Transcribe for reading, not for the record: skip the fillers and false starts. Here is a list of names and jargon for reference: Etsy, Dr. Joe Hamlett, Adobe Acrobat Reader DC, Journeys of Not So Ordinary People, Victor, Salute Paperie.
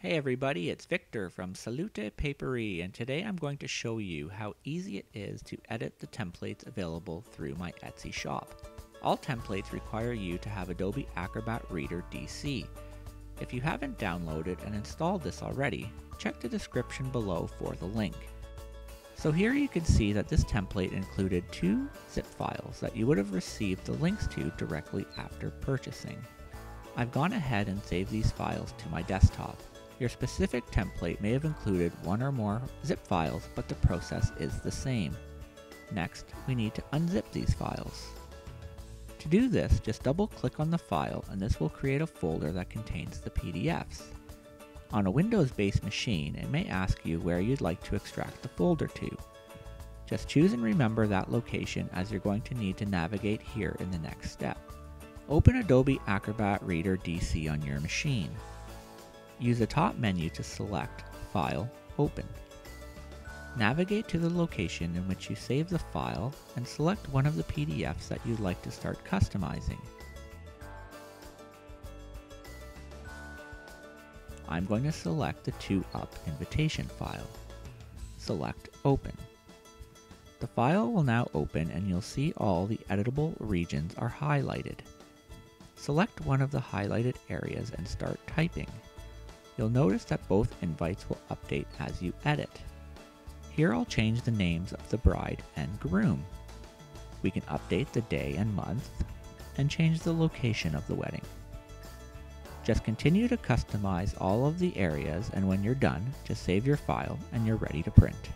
Hey everybody, it's Victor from Salute Paperie, and today I'm going to show you how easy it is to edit the templates available through my Etsy shop. All templates require you to have Adobe Acrobat Reader DC. If you haven't downloaded and installed this already, check the description below for the link. So here you can see that this template included 2 zip files that you would have received the links to directly after purchasing. I've gone ahead and saved these files to my desktop. Your specific template may have included 1 or more zip files, but the process is the same. Next, we need to unzip these files. To do this, just double-click on the file and this will create a folder that contains the PDFs. On a Windows-based machine, it may ask you where you'd like to extract the folder to. Just choose and remember that location, as you're going to need to navigate here in the next step. Open Adobe Acrobat Reader DC on your machine. Use the top menu to select File, Open. Navigate to the location in which you save the file and select one of the PDFs that you'd like to start customizing. I'm going to select the 2-Up invitation file. Select Open. The file will now open and you'll see all the editable regions are highlighted. Select one of the highlighted areas and start typing. You'll notice that both invites will update as you edit. Here I'll change the names of the bride and groom. We can update the day and month and change the location of the wedding. Just continue to customize all of the areas, and when you're done, just save your file and you're ready to print.